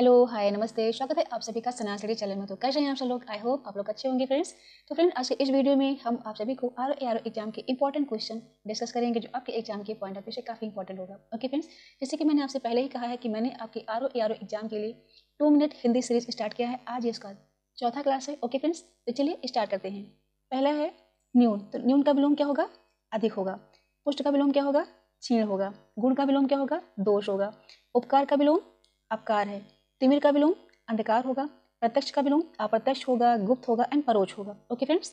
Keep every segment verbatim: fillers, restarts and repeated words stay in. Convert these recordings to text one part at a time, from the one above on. Hello hi नमस्ते, स्वागत है आप सभी का सनाया स्टडी चैनल में। तो कैसे हैं आप सब लोग? आई होप आप लोग अच्छे होंगे फ्रेंड्स। तो फ्रेंड्स आज के इस वीडियो में हम आप सभी को R O A R O exam के इंपॉर्टेंट क्वेश्चन डिस्कस करेंगे जो आपके एग्जाम के पॉइंट ऑफ व्यू से काफ़ी इंपॉर्टेंट होगा। ओके फ्रेंड्स, जैसे कि मैंने आपसे पहले ही कहा है कि मैंने आपके R O A R O exam के लिए two minute Hindi series start किया है। आज इसका चौथा क्लास है। ओके फ्रेंड्स, तो चलिए स्टार्ट करते हैं। पहला है न्यून। तो न्यून का विलोम क्या होगा? अधिक होगा। पुष्ट का विलोम क्या होगा? छीण होगा। गुण का विलोम क्या होगा? दोष होगा। उपकार का विलोम अपकार है। तिमिर का विलोम अंधकार होगा। प्रत्यक्ष का विलोम अप्रत्यक्ष होगा, गुप्त होगा एंड परोक्ष होगा। ओके फ्रेंड्स,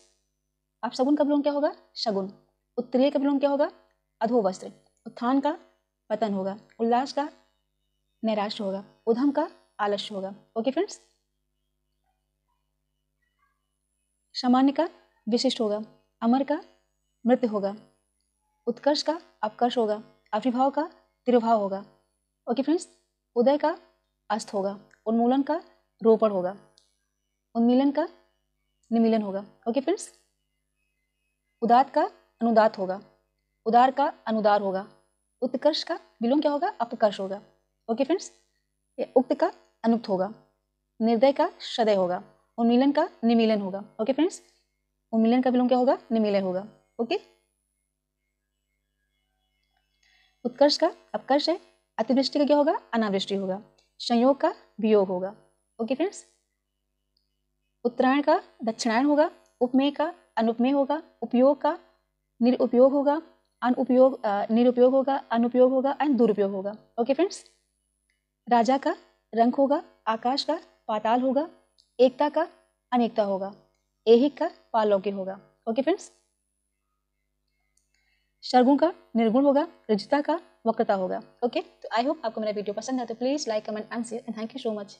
आप सगुन का विलोम क्या होगा? शगुन। उत्तरीय का विलोम क्या होगा? अधोवस्त्र। उत्थान का पतन होगा। उल्लास का नैराश्य होगा। उधम का आलस्य होगा। ओके फ्रेंड्स, सामान्य का विशिष्ट होगा। अमर का मृत्यु होगा। उत्कर्ष का अपकर्ष होगा। अभिभाव का तिरुभाव होगा। ओके फ्रेंड्स, उदय का अस्त होगा। उन्मूलन का रोपण होगा। उन्मीलन का निमीलन होगा। ओके फ्रेंड्स, उदात का अनुदात होगा। उदार का अनुदार होगा। उत्कर्ष का विलोम क्या होगा? अपकर्ष होगा। ओके फ्रेंड्स, उक्त का अनुक्त होगा। निर्दय का सदय होगा। उन्मीलन का निमीलन होगा। ओके फ्रेंड्स, उन्मीलन का विलोम क्या होगा? निमीलन होगा। ओके, उत्कर्ष का अपकर्ष है। अतिवृष्टि का क्या होगा? अनावृष्टि होगा। संयोग का वियोग होगा। ओके फ्रेंड्स, उत्तरायण का दक्षिणायण होगा। उपमेय का अनुपमेय होगा। उपयोग का निरुपयोग होगा। अनुपयोग निरुपयोग होगा। अनुपयोग होगा एंड दुरुपयोग होगा। ओके फ्रेंड्स, राजा का रंग होगा। आकाश का पाताल होगा। एकता का अनेकता होगा। ऐहिक का पारलौकिक होगा। ओके फ्रेंड्स, सर्वगुण का निर्गुण होगा। रजता का वक्रता होगा। ओके, तो आई होप आपको मेरा वीडियो पसंद है। तो please like, comment and share and thank you so much.